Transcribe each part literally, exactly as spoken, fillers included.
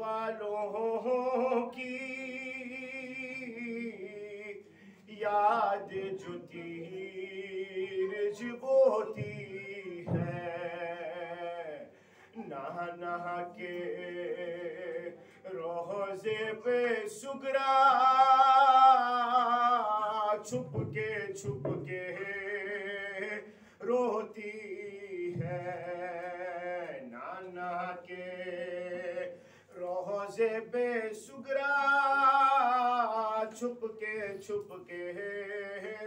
वालों की याद जो तीरज बोती है, नहा नहा के रोज़े पे सुगरा छुप के छुप के रोती है, नाना के रोज़े पे सुगरा छुप के छुप के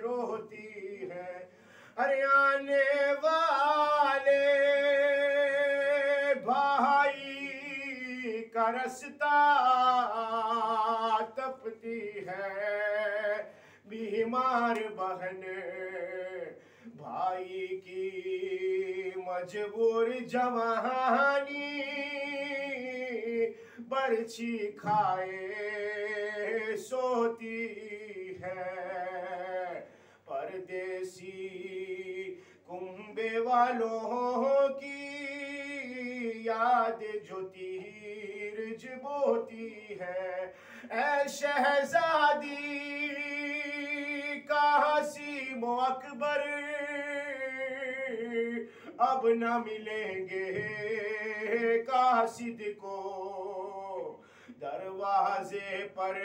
रोती है। अरे आने वाले भाई का रास्ता तपती है, बीमार बहन भाई की मजबूर जवानी, बर्छी खाए सोती है, परदेसी कुंबे वालों की याद जो तीरज बोती है। ऐ शहजादी हसीम अकबर अब न मिलेंगे कासिद को, दरवाजे पर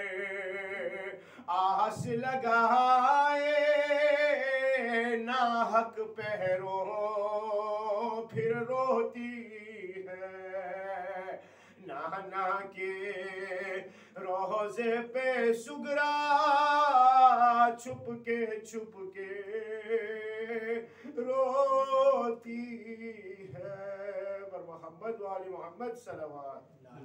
आहस लगाए नाहक पहरों फिर रोती है, नाना के रोज़े पे सुगरा छुप के छुप के रोती है। पर मोहम्मद वाली मोहम्मद सल्लल्लाहु अलैहि वसल्लम।